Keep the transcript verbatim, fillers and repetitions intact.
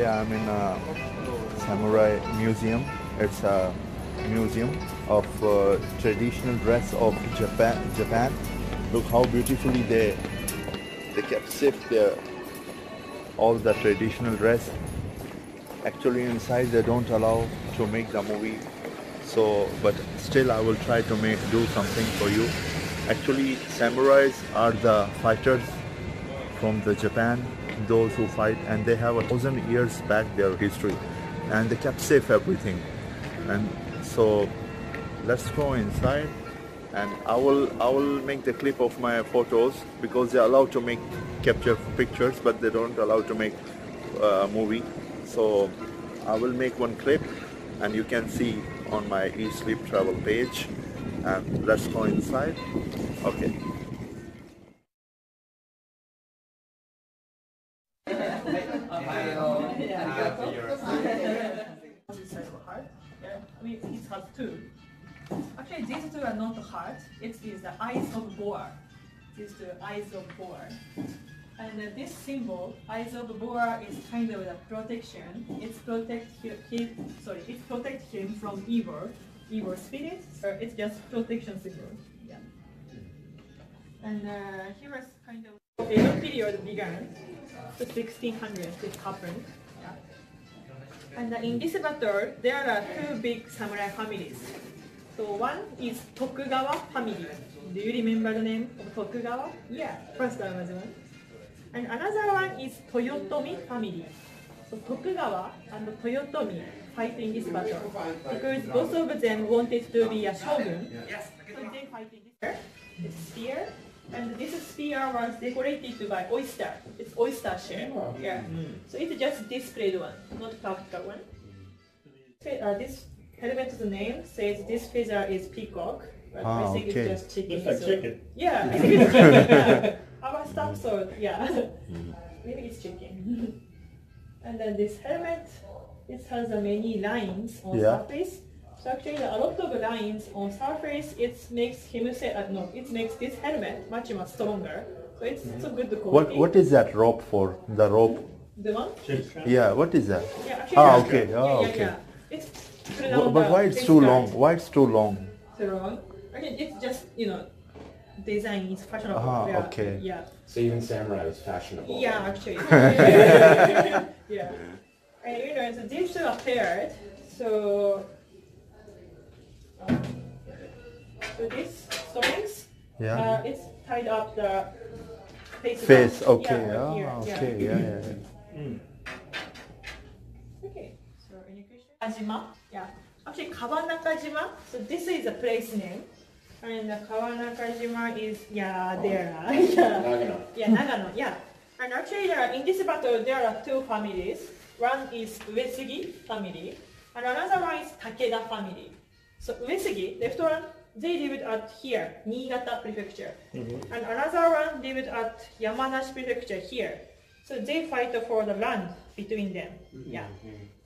Today I'm in a samurai museum. It's a museum of uh, traditional dress of Japan. Japan. Look how beautifully they they kept safe their all the traditional dress. Actually, inside they don't allow to make the movie. So, but still I will try to make do something for you. Actually, samurais are the fighters from the Japan, those who fight, and they have a thousand years back their history, and they kept safe everything. And so, let's go inside, and I will I will make the clip of my photos because they are allowed to make capture pictures, but they don't allow to make a uh, movie. So, I will make one clip, and you can see on my EatSleepTravel page. And let's go inside. Okay. I mean, it has two. Actually, these two are not heart. It is the eyes of boar. These two eyes of boar. And uh, this symbol, eyes of boar, is kind of a protection. It's protect him. Sorry, it protects him from evil, evil spirit. Or it's just protection symbol. Yeah. And uh, here is kind of Edo period began. So sixteen hundreds it happened. Yeah. And in this battle, there are two big samurai families. So one is Tokugawa family. Do you remember the name of Tokugawa? Yeah, first one was one. And another one is Toyotomi family. So Tokugawa and Toyotomi fight in this battle because both of them wanted to be a shogun. So they fight in this the spear. And this spear was decorated by oyster. It's oyster shell. Yeah. So it's just displayed one, not practical one. Uh, this helmet's name says this feather is peacock. But ah, I think okay. It's just chicken. It's like so. Chicken. Yeah, I think it's chicken. Yeah. Our stuff, so yeah. Maybe it's chicken. And then this helmet, it has uh, many lines on yeah. surface. So actually, a lot of lines on surface. It makes him say, uh, "No, it makes this helmet much much stronger." So it's mm-hmm. so good to call. What what is that rope for? The rope. The one. Yeah. What is that? Yeah. Actually, ah, okay. Yeah, ah, yeah, okay. Yeah, yeah. It's but, but why it's too long? Why it's too long? Too long. Okay, it's just you know, design is fashionable. Ah, yeah, okay. Yeah. So even samurai was fashionable. Yeah, right? Actually. Yeah. And you know, so these two are paired. So. So these strings, yeah. uh, it's tied up the face. Face, down. Okay, yeah, right ah, okay, yeah, yeah. yeah, yeah. Mm. Okay, so any question? Kajima, yeah. Actually, Kawanakajima, so this is a place name. And uh, Kawanakajima is, yeah, oh. there. Yeah. Nagano. Yeah, Nagano, yeah. And actually, uh, in this battle, there are two families. One is Uesugi family, and another one is Takeda family. So Uesugi, left one, they lived at here, Niigata prefecture. Mm-hmm. And another one lived at Yamanashi prefecture here. So they fight for the land between them. Mm-hmm. Yeah.